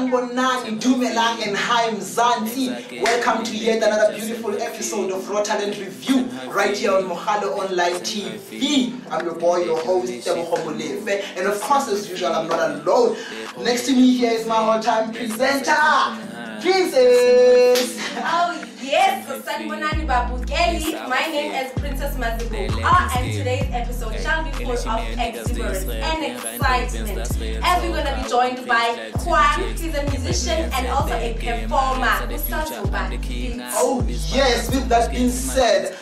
Welcome to yet another beautiful episode of Raw Talent Review right here on Mohalo Online TV. I'm your boy, your host, and of course, as usual, I'm not alone. Next to me here is my all-time presenter, Princess. Oh yes, my name is Princess Mazigo, and today's episode shall be full of exuberance and excitement, as we're going to be joined by Quan. He's a musician and also a performer. Oh yes, with that being said,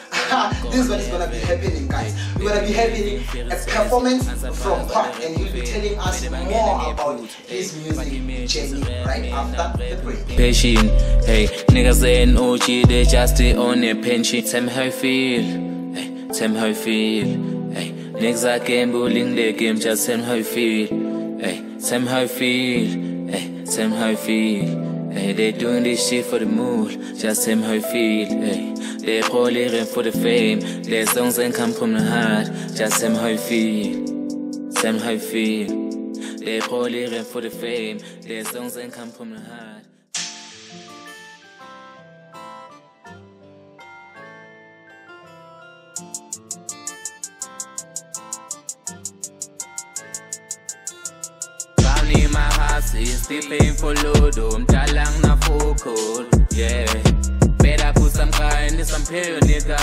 this one is going to be happening, guys. We're going to be having a performance from Quan, and he'll be telling us more about his music journey right after the break. Patient, hey, niggas ain't OG, they just on a pension. Tell me how you feel, hey. Niggas are game bullying the game, just tell me how you feel, hey. Tell me how you feel, hey. Tell me how you feel, hey. They doing this shit for the mood, just tell me how you feel, hey. They probably ran for the fame, their songs ain't come from the heart, just tell me how you feel, tell me how you feel. They probably ran for the fame, their songs ain't come from the heart. It's the painful load, mtalang na focal, yeah. Better put some car in this imperial nigga.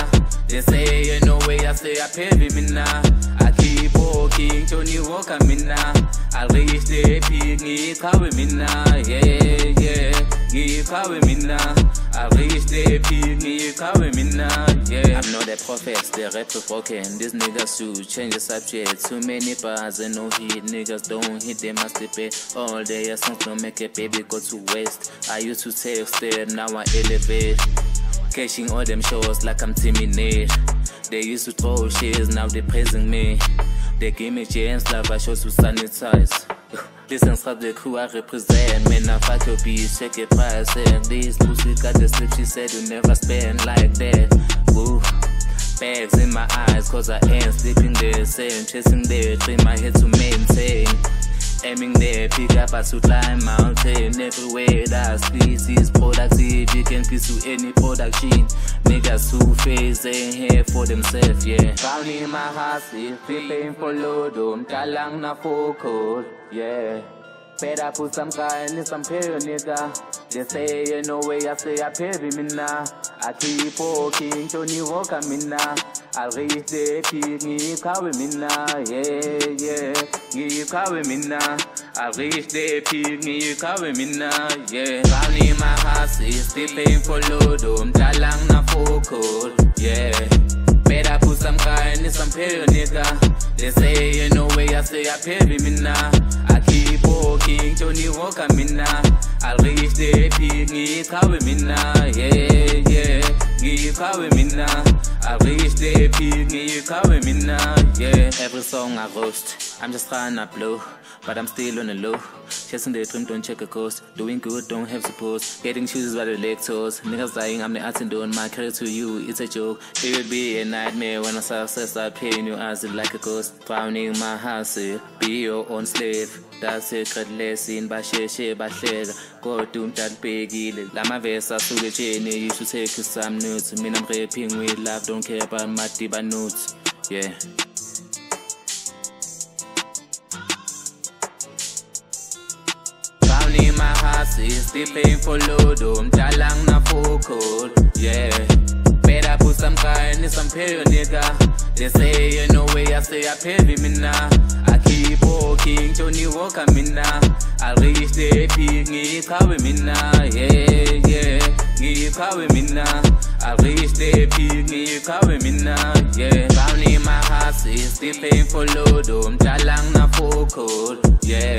They say you know where I stay, I pay me now. I keep walking, Tony Walker me now. I reach the peak, give power me now, yeah, yeah. Give power me now. I reach the peak, give power me now, yeah. I'm not a prophet, they rap to fucking. These niggas should change the subject. Too many bars and no hit, niggas don't hit, they must pay. All day I songs don't make it, baby, go to waste. I used to text there, now I elevate. Catching all them shows like I'm Timmy Nate. They used to throw shades, now they praising me. They give me chance, love I show to sanitize. Listen, strap the crew I represent. Man, I fuck your bitch, check your price. And this pussy got the slip, she said you never spend like that. Woo. Bags in my eyes, cause I ain't sleeping the same. Chasing their dream, I had to maintain. Aiming there, pick up a suit like mountain. Everywhere that squeeze is productive. You can kiss to any production. Niggas who face ain't here for themselves, yeah. Found in my heart, it's the painful load, mtalang na focal, yeah. Better put some guy in some period, nigga. They say you know where I stay, I pay me now. I keep walking, Tony Walker me now. I reach the peak, give power me now, yeah, yeah. Give power me now. I reach the peak, give power me now, yeah. Family my house is the painful load, mtalang na focal, yeah. Better put some guy in some period, nigga. They say you know where I stay, I pay me now. I keep walking, Tony Walker me now. I reach the peak, give power me now, yeah, yeah. Give power me now. I reach the peak, give power me now, yeah. Every song I roast, I'm just trying to blow, but I'm still on the low. Chasing the dream, don't check a cost. Doing good, don't have suppose. Getting chooses by the lectors. Niggas dying, I'm the arts and don't. My credit to you, it's a joke. It will be a nightmare when I success. I pay in your eyes like a ghost. Drowning my house, be your own slave. That's a secret lesson, by share, by share. Go to that big, Lama Vesa, so the journey. You should take some notes. Me, I'm rapping with love, don't care about my deeper notes, yeah. My heart is the painful load, mtalang na focal, yeah. Better put some car in some period, nigga. They say you know where I stay, I pay me now. I keep walking, Tony Walker me now. I reach the peak, give power me now, yeah, yeah. Give power me now. I reach the peak, give power me now, yeah. Found in my heart is the painful load, mtalang na focal, yeah.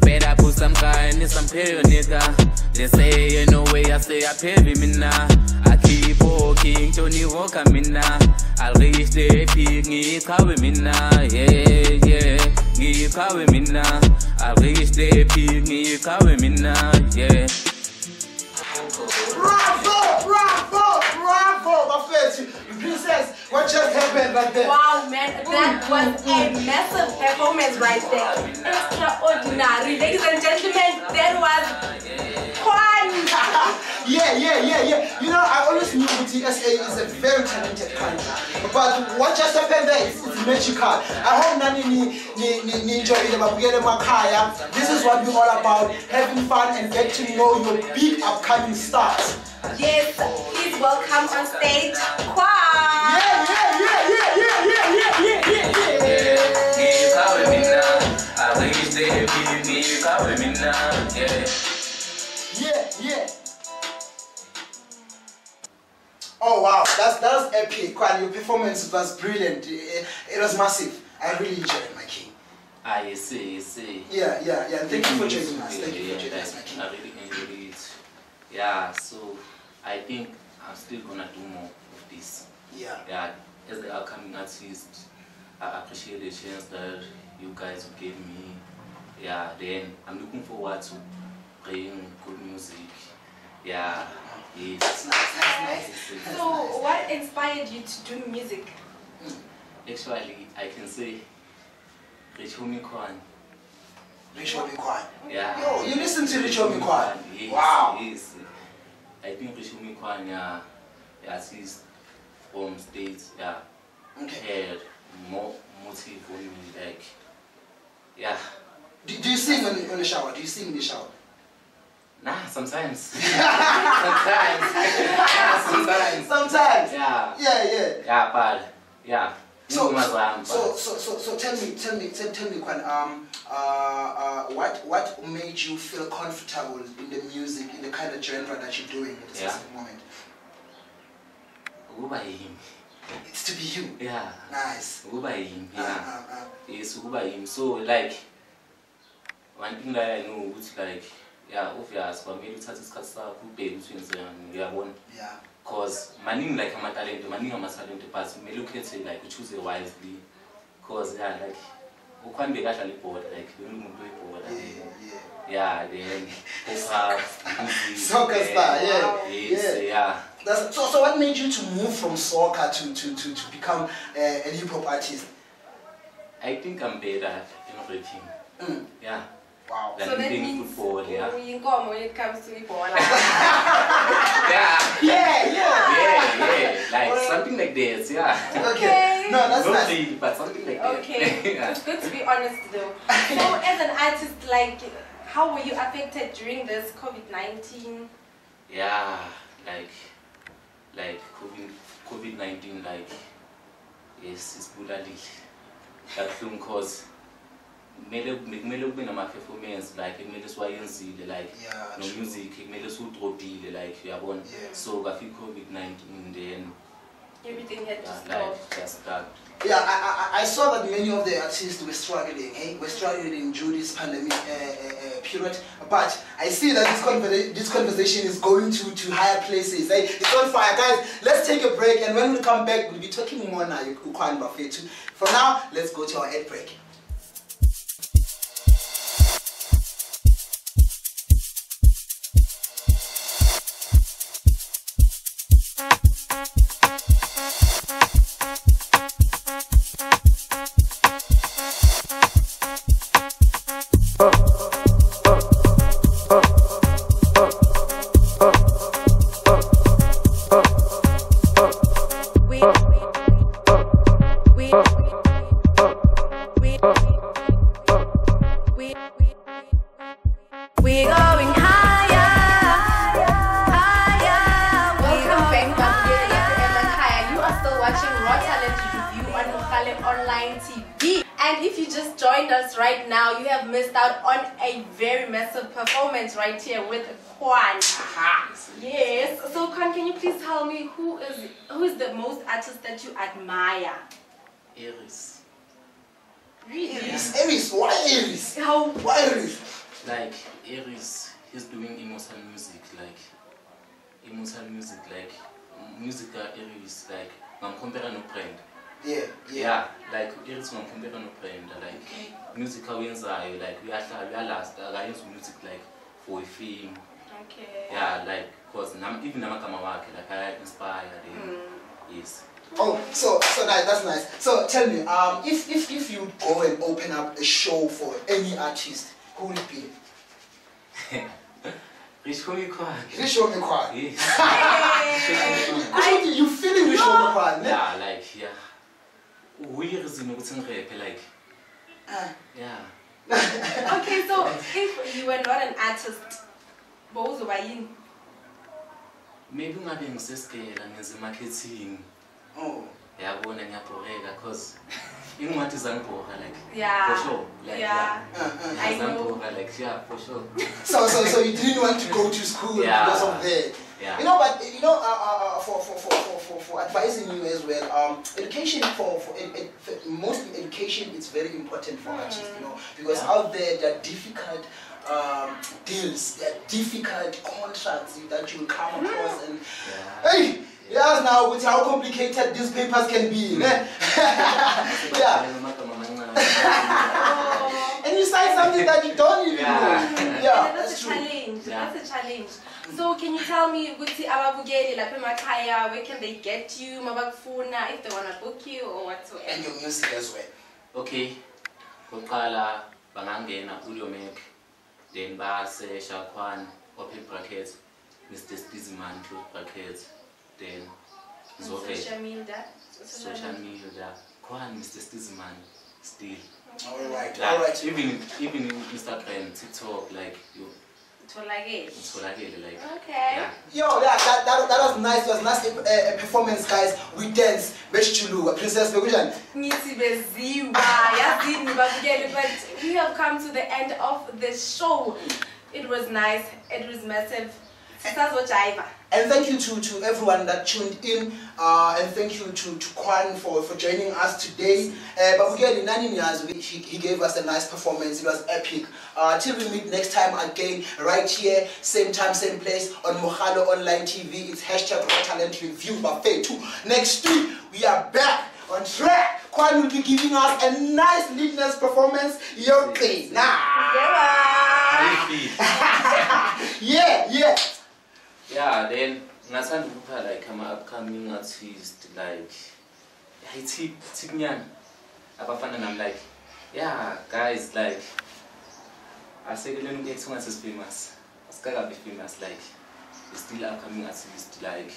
Better put some guy in some period, nigga. They say you know where I stay, I pay me now. I keep walking, Tony Walker me now. I reach the peak, give power me now, yeah, yeah. Give power me now. I reach the peak, give power me now, yeah. Bravo, bravo, bravo, my friend. Princess, what just happened right there? Wow, man, that was a massive performance right there. Extraordinary. Ladies and gentlemen, that was Quan. Yeah. You know, I always knew that SA is a very talented country. But what just happened there is magical. I hope nani enjoy it. This is what we're all about, having fun and get to know your big upcoming stars. Yes, please welcome on stage, Quan. Yeah. Oh wow, that's epic. Quan, your performance was brilliant. It was massive. I really enjoyed it, my king. Ah, you see. Yeah. Thank you for joining us. Thank you for joining us, my king. I really enjoyed it. Yeah, so I think I'm still gonna do more of this. Yeah. As the upcoming artist, I appreciate the chance that you guys gave me. Yeah. Then I'm looking forward to playing good music. Yeah. Yes. Nice. So, what inspired you to do music? Actually, I can say Rich Homie Quan. Rich Homie Quan? Yeah. Yo, you listen to Rich Homie Quan? Yes, wow. Yes. I think Rich Homie Quan, yeah, he's from States, yeah. Okay. Had more motive for me, like, yeah. Do you sing on the shower? Do you sing in the shower? Nah, sometimes. Sometimes. Yeah, but yeah. So tell me, Quan, what made you feel comfortable in the music, in the kind of genre that you're doing at this specific moment? Go by him. It's to be you. Yeah. Nice. Go by him. Yeah. Yes, go by him. So like, one thing that I know is like. Yeah, obvious, but maybe yeah. Cause money like I'm a talent, but me look at it like choose it wisely. Cause yeah, like who can be actually bored, like you don't do it forward. Yeah, then pop up, soccer star, yeah. That's, so what made you to move from soccer to become a hip hop artist? I think I'm better at everything. Yeah. Wow. So that means football, yeah. You go when it comes to football. Yeah. Like something like this, yeah. Okay. No, that's not nice. But something like that. Okay. Yeah. It's good to be honest though. So as an artist, like how were you affected during this COVID-19? Yeah, like COVID-19, like yes, it's brutally that film cause mele kube nama performance like kumele siwayenzile like no music kumele siwudrobile like uyabona so kwafi COVID-19 then everything had to stop. Yeah, I saw that many of the artists were struggling. Were struggling during this pandemic period. But I see that this conversation is going to higher places. It's on fire, guys. Let's take a break, and when we come back, we'll be talking more now. You can't buffet too. For now, let's go to our ad break. Online TV, and if you just joined us right now, you have missed out on a very massive performance right here with Quan. Yes, so Quan, can you please tell me who is the most artist that you admire? Aries. Really? Aries? Why Aries? How? Why Aries? Like Aries, he's doing emotional music, like music that Aries like. I'm comparing no brand. Yeah. Like it's from competition brand, like music wins are like we are last use music like for a film. Okay. Yeah, like cause even Namakama work, like I inspire them. Yes. Oh, so nice. That's nice. So tell me, if you go and open up a show for any artist, who would it be? Rich Homie Quan. Rich Homie Quan. You feeling Rich Homie Quan? Yeah, like yeah. We resume with some rap, like. Yeah. Okay, so if you were not an artist, what was the way? Maybe not in Sescale and in the marketing. Oh. Yeah, born in Yaporega, because you know what is Zampoga, like. Yeah. For sure. Like, yeah. I know. Like, yeah, for sure. So you didn't want to go to school because of that. Yeah. You know, but you know, for advising you as well, education for mostly education is very important for artists, you know, because out there there are difficult deals, there are difficult contracts that you will come across, and hey, yes, now with how complicated these papers can be, and you sign something that you don't even know. Yeah, that's a challenge. That's a challenge. So can you tell me, Guti Ababugeli, Lapemakaya, where can they get you, Mabakfuna, if they want to book you or whatsoever? And your music as well. Okay. Kokala, Bangangena, Ulyomek, then Base, Shakwan, open brackets, Mr. Stizman, close brackets, then Zoke. Social media. Social media. Kwan, Mr. Stizman, still. Alright, alright. Even in Instagram, TikTok, like you. Okay. Yo, that was nice. It was nice performance, guys. We dance. Beshulu, Princess Mazigo. We have come to the end of the show. It was nice. It was massive. And thank you to everyone that tuned in, and thank you to Quan for joining us today. But again, he gave us a nice performance. It was epic. Till we meet next time again, right here, same time, same place, on Mohalo Online TV. It's #RawTalentReview buffet 2. Next week, we are back on track. Quan will be giving us a nice litness performance. Your thing. Yeah. Yeah, then Nathan Lupa, like I'm an upcoming artist, like I tip Nyan Abafan, and I'm like, yeah, guys, like I say let me get someone as famous. It's gotta be famous, like it's still upcoming artist, like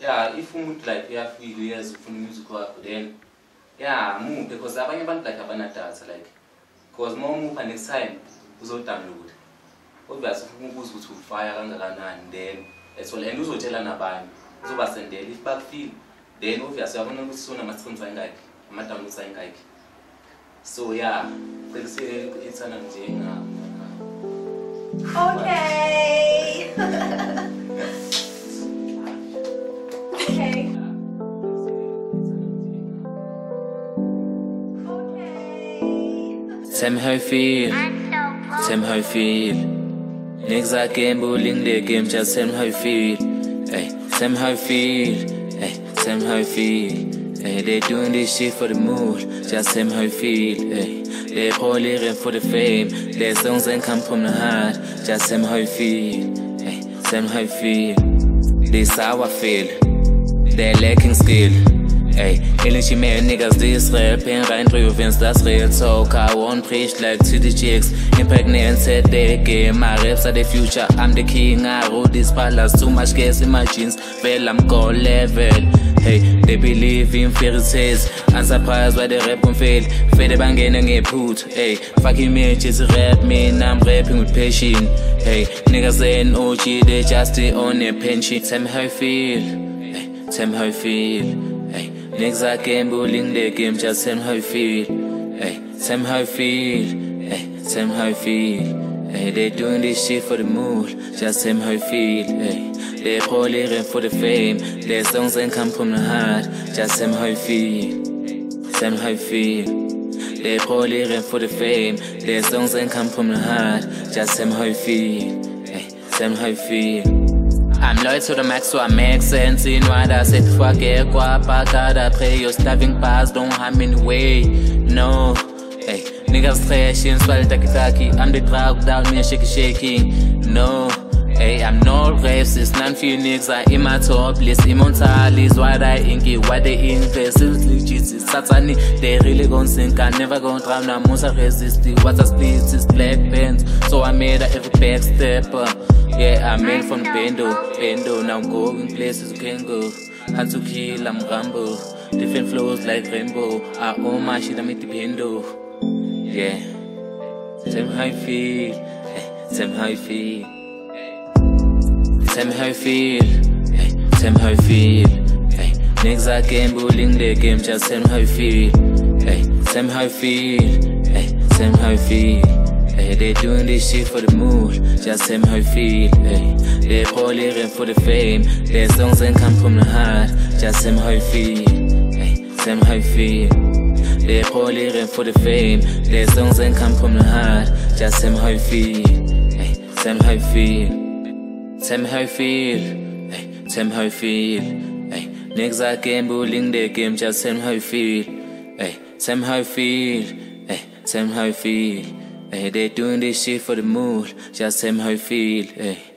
yeah, if you would like yeah 3 years of music work, then yeah, move because I want like Abanata, like cause more move and next time we'll download. Obviously who's to fire and then as well, and also tell an abandon. So, was and they live back field. Then, obviously, I want to soon a mascon sign like Madame Sign like. So, yeah, let's say it's an okay. Okay. Okay. Tell me how you feel. Tell me how you feel. Niggas game bullying the game, just same how you feel. Hey, same how you feel. Hey, same how you feel. Hey, they doing this shit for the mood, just same how you feel. Hey, they all living for the fame. Their songs ain't come from the heart, just same how you feel. Hey, same how you feel. This how I feel. They lacking skill. Hey, energy man, niggas this rapping rein through Vince, that's real talk. I won't preach like to the chicks. Impregnated their game, my raps are the future. I'm the king, I rule this palace. Too much gas in my jeans, well I'm gold level. Hey, they believe in fairy tales. Unsurprised by the rap on fail. Fede bangena ngeput. Hey, fucking me, just rap me. I'm rapping with passion. Hey, niggas ain't OG, they just stay on a pension. Tell me how you feel. Hey, tell me how you feel. Niggas game bullying the game, just same how you feel. Hey, same how you feel. Hey, same how you feel. Hey, they doing this shit for the mood, just same how you feel. Hey, they all living for the fame. Their songs ain't come from the heart, just same how you feel. Same how you feel. They all living for the fame. Their songs ain't come from the heart, just same how you feel. Hey, same how you feel. I'm loyal to the max, so I make sense in what I said. Forget what I gotta pray. Your starving bars don't harm in the way. No, hey, niggas trashing, swallow taki taki. I'm the drug down, me shaking, shaking. No, Hey, I'm no racist, non Phoenix, I am a topless, immortal is what I ink, what they ink, it's legit, it's satanic, they really gon' sink, I never gon' drown, I'm most resistant, what I speak is black bands, so I made a every back stepper. Yeah, I made from Bendo, now I'm going places you can go, hand to kill, I'm Rambo, different flows like rainbow, I own my shit, I'm at the Bendo, yeah, tell me how you feel, hey, tell me how you feel. Tell me how you feel, hey, tell me how you feel, hey, niggas are gambling the game, just tell me how you feel, hey, tell me how you feel, hey, tell me how you feel, hey, they doing this shit for the mood, just tell me how you feel, hey, they probably for the fame, their songs that come from the heart, just tell me how you feel, hey, tell me how you feel, they probably for the fame, their songs that come from the heart, just tell me how you feel, hey, tell me how you feel. Tell me how you feel, hey, tell me how you feel, hey, niggas are gambling the game, just tell me how you feel, hey, tell me how you feel, hey, tell me how you feel, hey, they doing this shit for the mood, just tell me how you feel, hey.